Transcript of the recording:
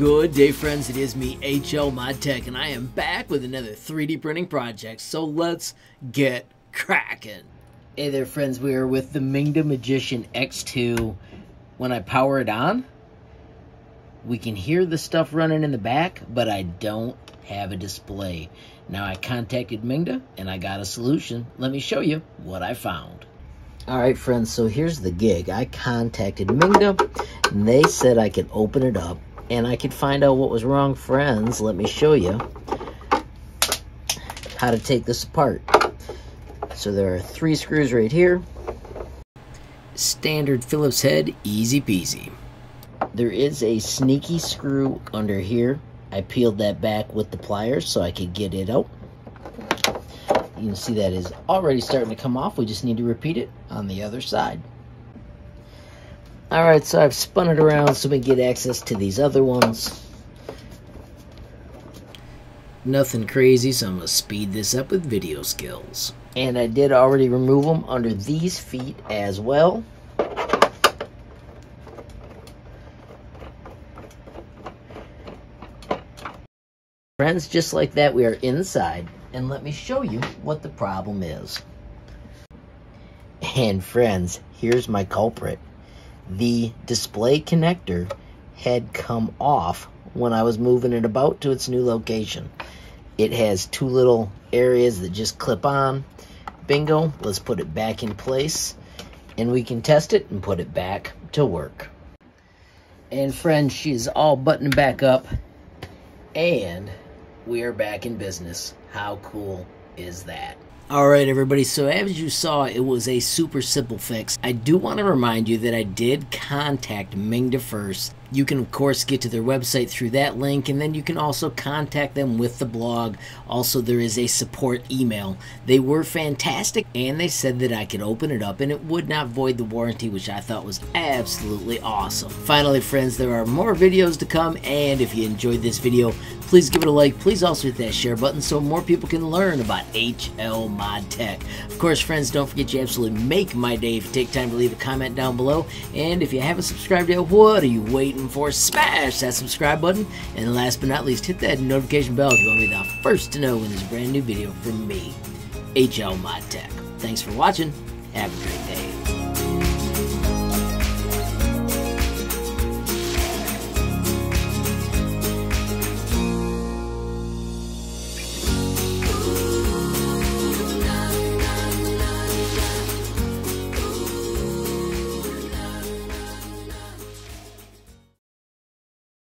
Good day, friends. It is me, HL Mod Tech, and I am back with another 3D printing project. So let's get cracking. Hey there, friends. We are with the Mingda Magician X2. When I power it on, we can hear the stuff running in the back, but I don't have a display. Now, I contacted Mingda, and I got a solution. Let me show you what I found. All right, friends. So here's the gig. I contacted Mingda, and they said I could open it up. And I could find out what was wrong. Friends, let me show you how to take this apart. So there are 3 screws right here. Standard Phillips head, easy peasy. There is a sneaky screw under here. I peeled that back with the pliers so I could get it out. You can see that is already starting to come off. We just need to repeat it on the other side. All right, so I've spun it around so we get access to these other ones. Nothing crazy, so I'm going to speed this up with video skills. And I did already remove them under these feet as well. Friends, just like that, we are inside. And let me show you what the problem is. And friends, here's my culprit. The display connector had come off when I was moving it about to its new location. It has 2 little areas that just clip on. Bingo, let's put it back in place and we can test it and put it back to work. And friends, she is all buttoned back up and we are back in business. How cool is that? Alright everybody, so as you saw, it was a super simple fix. I do want to remind you that I did contact Mingda first. You can of course get to their website through that link, and then you can also contact them with the blog. Also, there is a support email. They were fantastic, and they said that I could open it up and it would not void the warranty, which I thought was absolutely awesome. Finally friends, there are more videos to come, and if you enjoyed this video, please give it a like. Please also hit that share button so more people can learn about HL Mod Tech. Of course, friends, don't forget you absolutely make my day if you take time to leave a comment down below. And if you haven't subscribed yet, what are you waiting for? Smash that subscribe button. And last but not least, hit that notification bell if you want to be the first to know when there's a brand new video from me, HL Mod Tech. Thanks for watching. Have a great day.